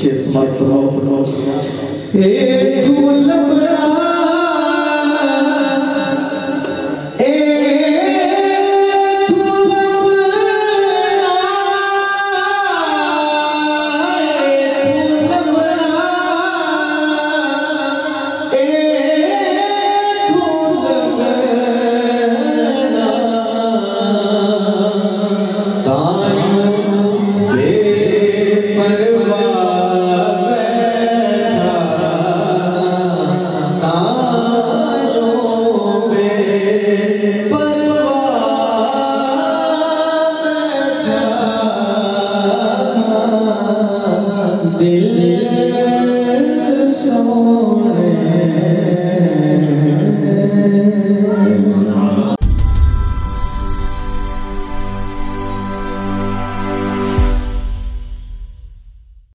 Yes, my father.